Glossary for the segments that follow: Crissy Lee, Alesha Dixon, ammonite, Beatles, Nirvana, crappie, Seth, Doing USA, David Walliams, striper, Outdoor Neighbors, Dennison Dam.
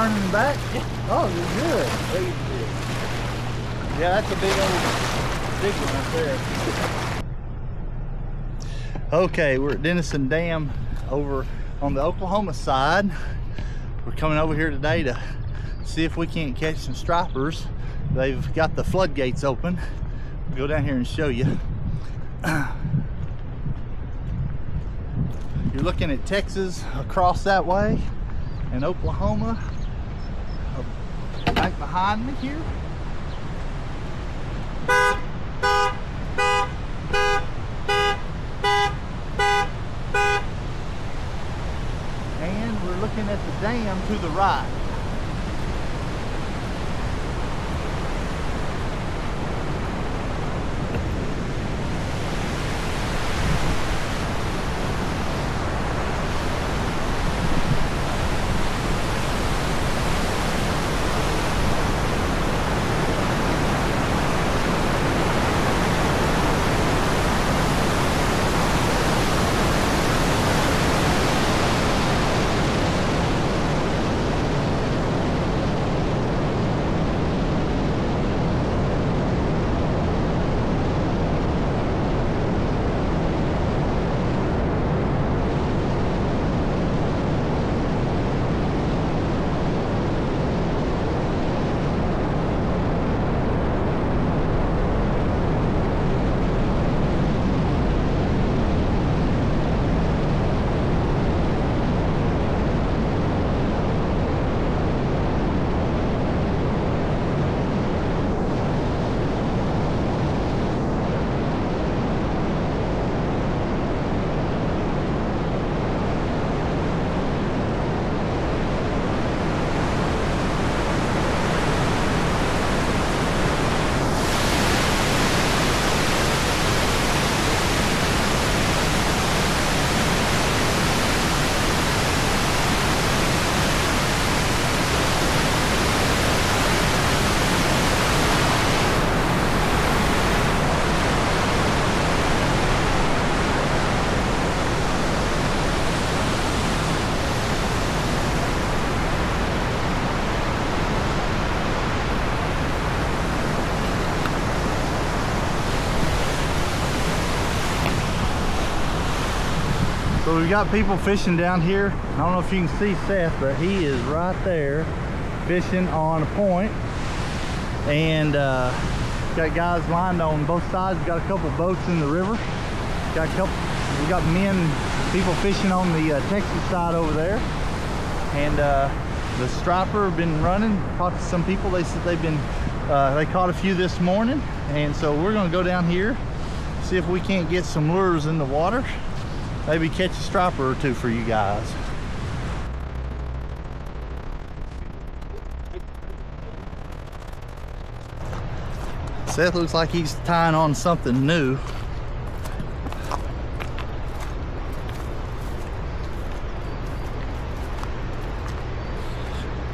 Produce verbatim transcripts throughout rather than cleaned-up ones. turning back? Oh, you're good. Yeah, that's a big old big one right there. Okay, we're at Dennison Dam over on the Oklahoma side. We're coming over here today to see if we can't catch some stripers. They've got the floodgates open. We'll go down here and show you. You're looking at Texas across that way and Oklahoma right behind me here. And we're looking at the dam to the right. So we've got people fishing down here. I don't know if you can see Seth, but he is right there fishing on a point. And uh, got guys lined on both sides. We've got a couple boats in the river. We've got a couple, we got men, people fishing on the uh, Texas side over there. And uh, the striper been running. Talked to some people. They said they've been, uh, they caught a few this morning. And so we're gonna go down here, see if we can't get some lures in the water. Maybe catch a striper or two for you guys. Seth looks like he's tying on something new.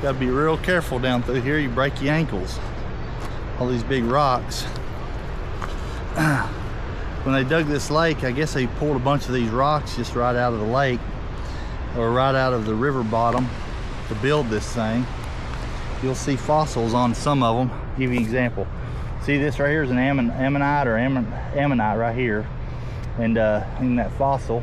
Gotta be real careful down through here. You break your ankles. All these big rocks. When they dug this lake, I guess they pulled a bunch of these rocks just right out of the lake or right out of the river bottom to build this thing. You'll see fossils on some of them. Give you an example. See this right here is an ammon ammonite or ammon ammonite right here. And uh, in that fossil,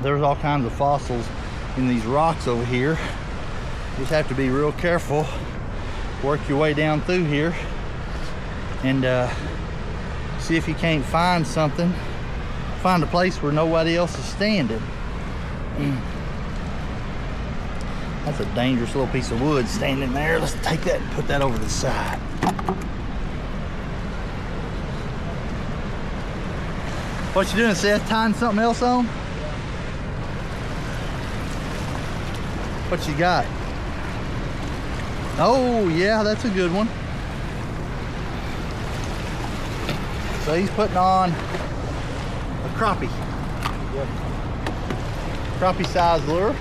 there's all kinds of fossils in these rocks over here. You just have to be real careful. Work your way down through here. And uh, see if you can't find something. Find a place where nobody else is standing. Mm. That's a dangerous little piece of wood standing there. Let's take that and put that over to the side. What you doing, Seth? Tying something else on? What you got? Oh yeah, that's a good one. So he's putting on a crappie. Yep. Crappie size lure.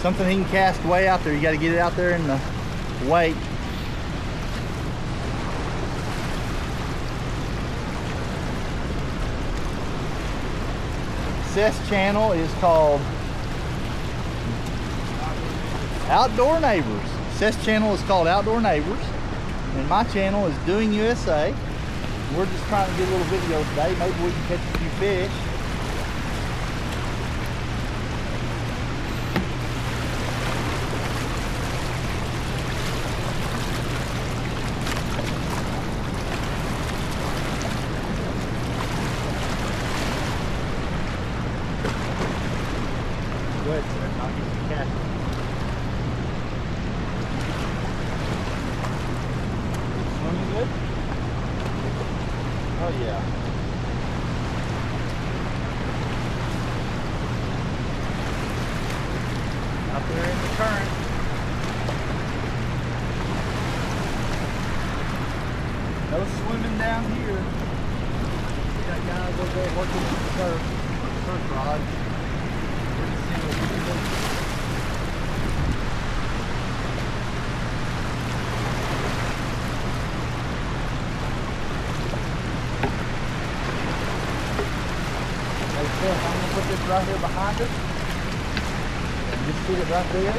Something he can cast way out there. You got to get it out there in the wake. Seth's channel is called Outdoor Neighbors. Seth's channel is called Outdoor Neighbors, and my channel is Doing U S A. We're just trying to get a little video today. Maybe we can catch a few fish. Oh yeah. Out there in the current. No swimming down here. We got guys over there working with the surf, surf rod. We're just seeing what we can do. I'm gonna put this right here behind us. Just shoot it right there.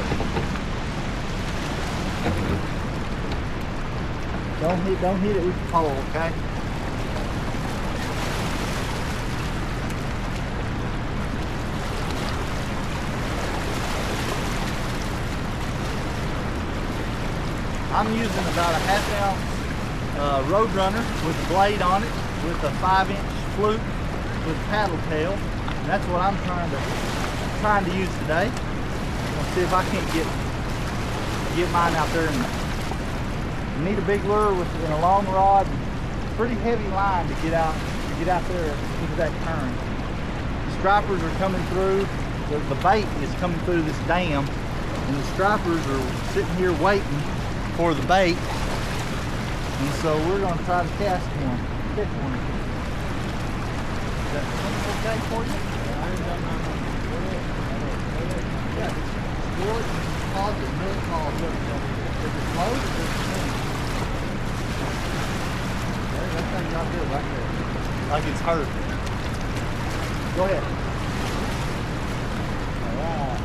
Don't hit, don't hit it with the pole, okay? I'm using about a half ounce uh, Roadrunner with a blade on it, with a five inch fluke with paddle tail. That's what I'm trying to trying to use today. Let's see if I can't get get mine out there. You need a big lure with and a long rod, pretty heavy line to get out to get out there into that current. The stripers are coming through. The, the bait is coming through this dam, and the stripers are sitting here waiting for the bait. And so we're going to try to cast one, catch one. Is that okay for you? Yeah, it's called the milk call. If it's closed, it's clean. Okay, that thing got good right there. Like it's hurt. Go ahead. Alright.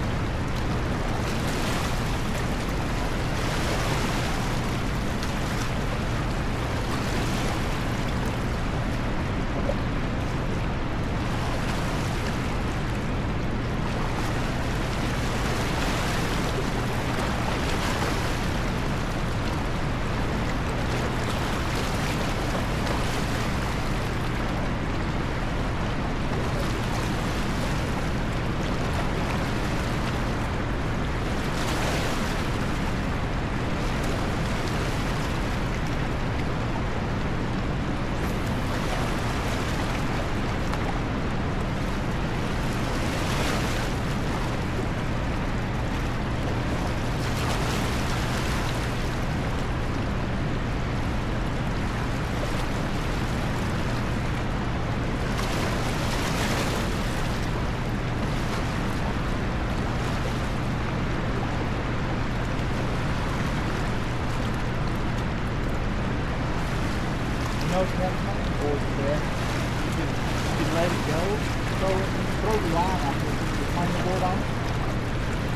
You can, you can let it go, throw, it, throw the line out there, you can hang the board on it.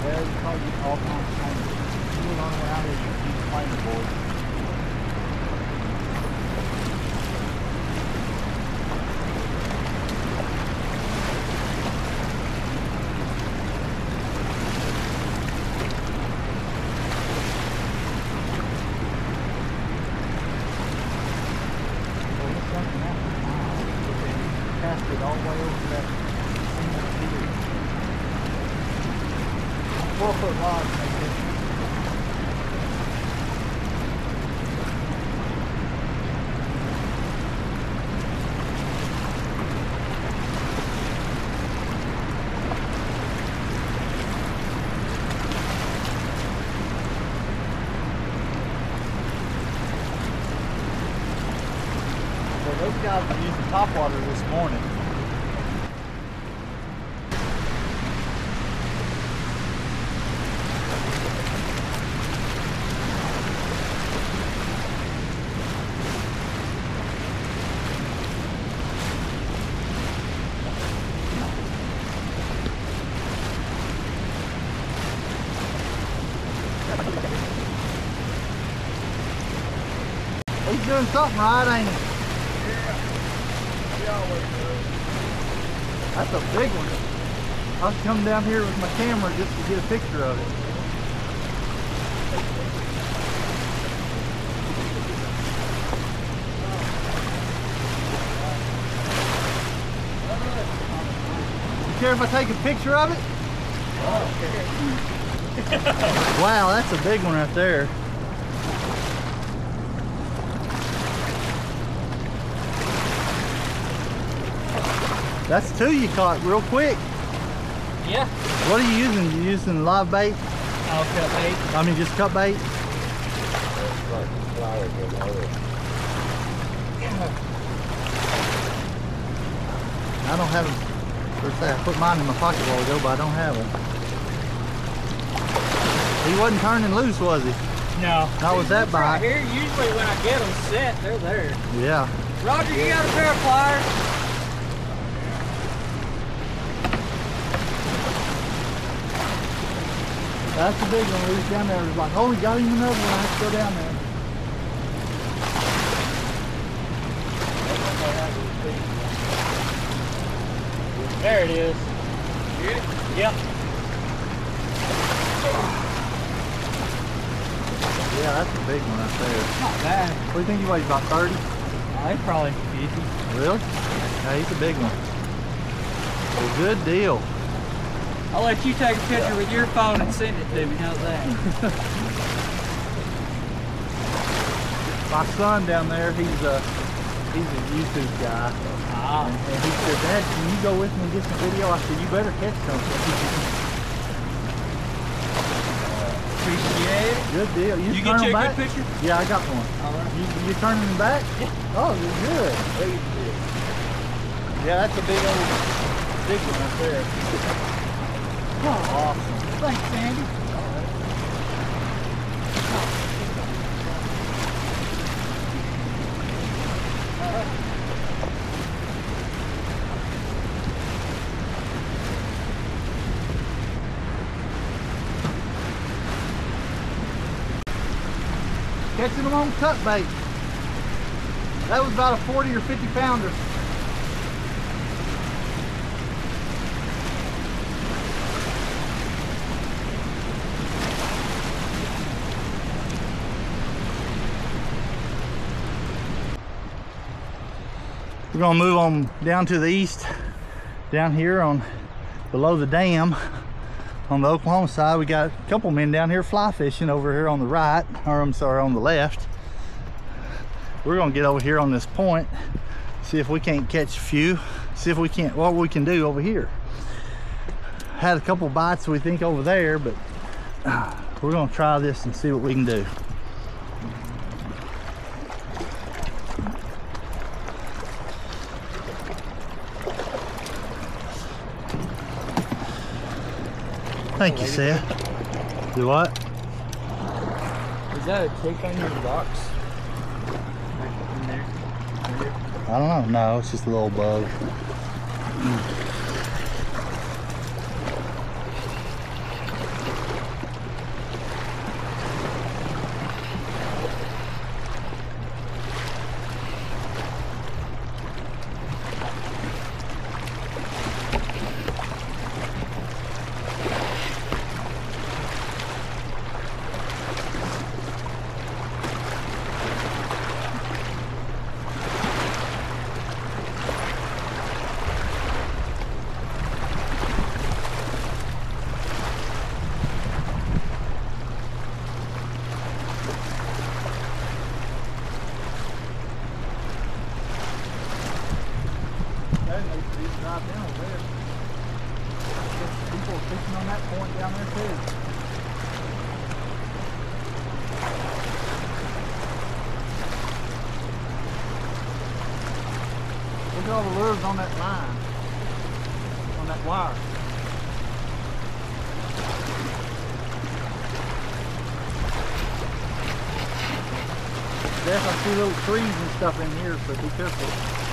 Well, you probably get all kinds of things. You can run around there, you can hang the board. All the way over that single pier. Four foot rod right there. So those guys are using topwater this morning. He's doing something right, ain't he? Yeah. He always does. That's a big one. I'll come down here with my camera just to get a picture of it. Care if I take a picture of it? Oh, okay. Wow, that's a big one right there. That's two you caught real quick. Yeah. What are you using? You using live bait? Oh, cut bait. I mean, just cut bait. I don't have a. I put mine in my pocket a while ago, but I don't have one. He wasn't turning loose, was he? No. Not with that bite. Right here, usually when I get them set, they're there. Yeah. Roger, you got a pair of pliers? That's the big one. He was down there. He was like, oh, we got him another one. I have to go down there. There it is. Yeah. Yep. Yeah, that's a big one right there. Not bad. What do you think he weighs, about thirty? I think probably fifty. Really? Yeah, he's a big one. Well, good deal. I'll let you take a picture with your phone and send it to me. How's that? My son down there, he's a, he's a YouTube guy. And he said, Dad, can you go with me and get some video? I said, you better catch something. Appreciate it. Good deal. You, you get you a back? Good picture? Yeah, I got one. All right. You, you turning them back? Yeah. Oh, you're good. Yeah, that's a big old big one right there. Oh, awesome. Thanks, Sandy. All right. All right. Catching them on cut bait. That was about a forty or fifty pounder. We're gonna move on down to the east, down here on below the dam. On the Oklahoma side, we got a couple men down here fly fishing over here on the right, or I'm sorry, on the left. We're gonna get over here on this point, see if we can't catch a few, see if we can't, what we can do over here. Had a couple bites we think over there, but we're gonna try this and see what we can do. Thank you, Seth. Do what? Is that a tick on your box? In there? In there? I don't know. No, it's just a little bug. All the lures on that line, on that wire. There's a few little trees and stuff in here, so be careful.